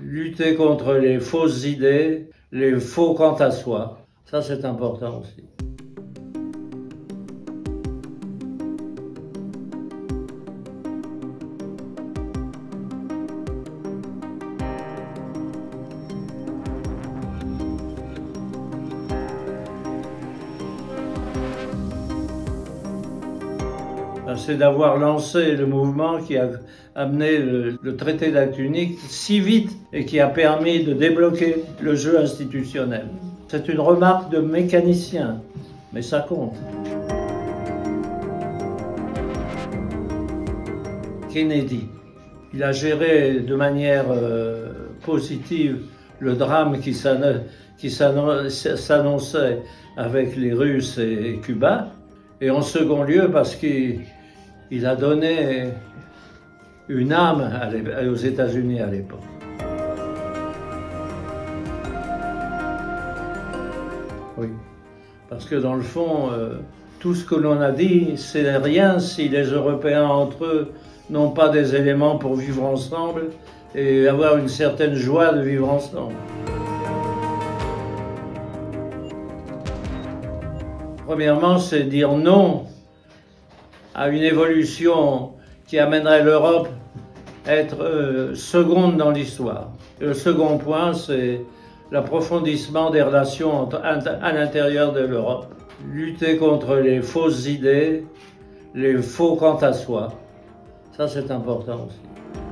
lutter contre les fausses idées, les faux quant à soi. Ça, c'est important aussi. C'est d'avoir lancé le mouvement qui a amené le traité d'acte unique si vite et qui a permis de débloquer le jeu institutionnel. C'est une remarque de mécanicien, mais ça compte. Kennedy, il a géré de manière positive le drame qui s'annonçait avec les Russes et Cuba, et en second lieu parce qu'il a donné une âme aux États-Unis à l'époque. Oui, parce que dans le fond, tout ce que l'on a dit, c'est rien si les Européens entre eux n'ont pas des éléments pour vivre ensemble et avoir une certaine joie de vivre ensemble. Premièrement, c'est dire non à une évolution qui amènerait l'Europe à être seconde dans l'histoire. Le second point, c'est l'approfondissement des relations à l'intérieur de l'Europe. Lutter contre les fausses idées, les faux quant à soi. Ça, c'est important aussi.